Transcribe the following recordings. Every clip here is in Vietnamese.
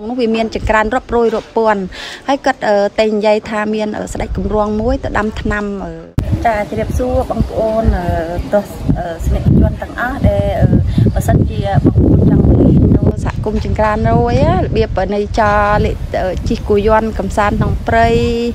Nó vì miền trực can rộp rôi rộp buồn, hay cất tên dây tha miền ở sạch cùng ruộng muối từ năm năm ở trà thì đẹp xua bằng ôn ở sạch chuẩn tặng á để ở sân kia bằng ôn trong nó sạch cùng trực can rồi á biệt ở này cho lệ chỉ của doan cầm san đồng prey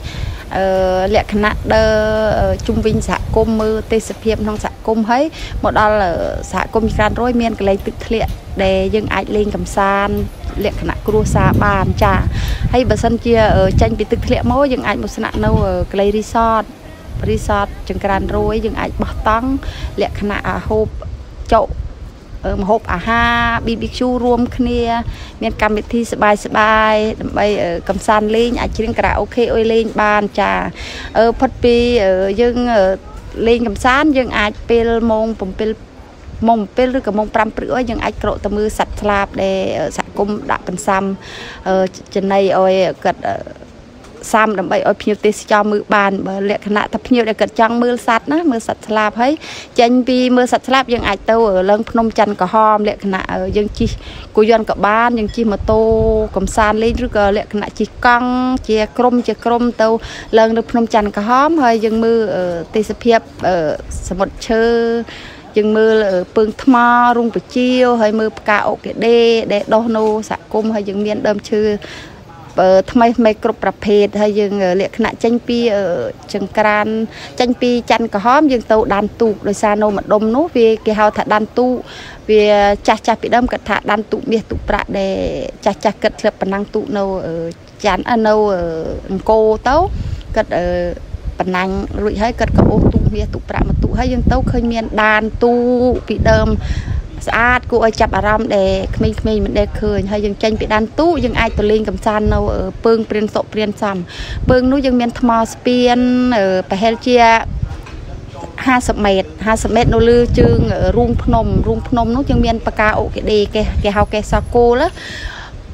lệ khăn đơ trung vinh sạch cùng mưa tây sập hiệp trong sạch cùng ấy một đó là sạch cùng trực can rồi miền cái lấy tự thiện để dừng ai lên cầm san lệ khả năng cua xa bàn trà hay bà sân chia ở tranh bị thực lệ mỗi những ảnh một sân nâu ở Clay resort trường Gran rồi những ảnh bỏ tăng lệ khả năng hộp chậu hộp à ha BBQ rôm kia miền Cam bị thi sờ bài bay cầm san lên ảnh chỉ cả ok ơi lên bàn trà ở Poppy ở những lên cầm san những ảnh pel mông cùng pel mông pel rồi cả mông pram rửa những ảnh cọ tơ mưa sạch slab để cũng đã cần xăm trên này ôi cật xăm đầm bậy ôi nhiều tê cho mưa bàn bởi lệ khả năng thập nhiều để cật trăng mưa sạch nó mưa sạch slab ấy trên vì mưa sạch slab dân ai tâu ở lưng Phnom Penh có hòm lệ khả năng dân chi của dân có ban dân chi mà tô cầm san lên rồi lệ khả năng chi căng chia krom tâu lưng được Phnom Penh có hòm hơi dân mưa tê sập hiệp ở một chơ chừng mưa phương thma rung buổi chiều hay mưa cạo cái đê để đo nô sạc cung hay dừng miền đơm chưa thay mấy cục rạp hết hay dừng lệ khả năng tranh pi ở trường Gran tranh pi chăn cả hóm dừng tàu đàn tụ rồi xa nô mà đông nốt về cái hào thả đàn tụ về cha bị đâm cả thả đàn tụ miệt tụ bạ để cha cật lập bản năng tụ nô ở chán ăn nô ở cô tấu cật ở bản năng lụi hay cật cả ô tụ miệt tụ bạ hay dân tấu khơi miền đàn tu bị đơm sát cô ơi chập aram để mình để khơi hay dân tranh bị đàn tu dân ai tụi lên cầm san nâu ở phương tiền sọ tiền sầm phương núi dân miền thma spien ở Pahelchia 50 mét nô lư chương ở rung phnom nó dân miền pakao cái đề cái hào cái sao cô đó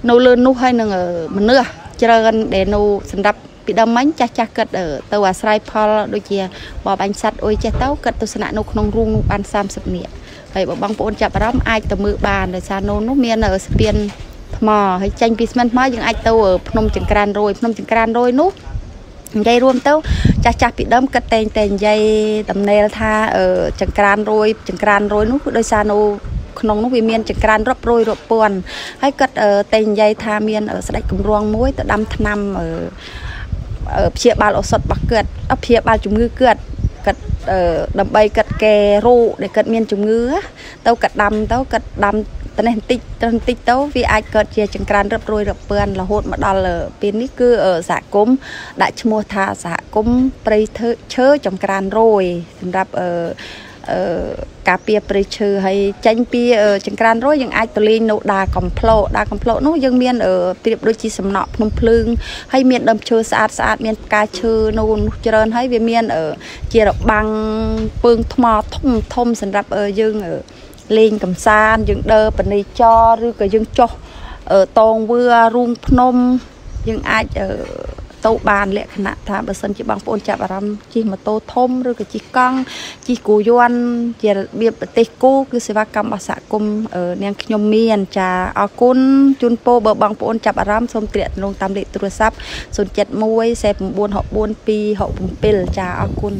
nô lư nô hay nương ở mình nữa chơi để nô săn đập bị đâm mánh cha cật ở tàu à sai Paul đôi kia bỏ bánh sắt ôi che tàu cật tôi sẵn nô không rung ban sam sập miệng vậy bỏ băng phun chập rắm ai tầm mưa bàn rồi xa nô nút miên ở spien mò hay tranh pisman mới những ai tàu ở Phnom Penh Gran rồi nút dây ruộng tàu cha bị đâm cật tên dây tầm nèl tha ở Gran rồi nút đôi xa nô nông nó vì miền trực can rộp rôi rộp buồn hay cật tên dây tha miên ở sạch cùng ruộng muối từ năm ở phía ba lỗ sọt bạc cướt ở phía ba chúng ngư cướt cật đầm bay cật kè ru để cật miên chúng ngư tao cật đầm tân tích tao vì ai cật chia chừng can rập rôi rập bươn là hột mà đo là pin nít cứ ở xã cốm đại mua thà xã cốm prey chớ chừng can rồi gặp cà phê pressure hay chanh phê chừng can rồi những ai tụi lên nấu đà cầm plo nó dân miền ở tiệp đôi chi sầm nọ nông phường hay miền đầm chơi sát miền cá chơi nôn chơi hay về miền ở chia độc băng phương thông sản rạp ở dân ở lên cầm san dân đơ bên này cho rồi cả dân cho ở toàn vừa rung phnom dân ai ở tàu bàn lệ khả năng thả bờ sân chỉ bằng phôn chạp rắm chỉ mà tô thôm rồi cái chỉ căng chỉ cù doan chỉ biệt tê cô cứ sẽ vào cầm bà xã cùng ở nang nhom miền trà ở côn chun po bờ bằng phôn chạp rắm xong tiện luôn tam lệ tua sáp xong chặt muối xe buôn họ pi họ bùng pil trà ở côn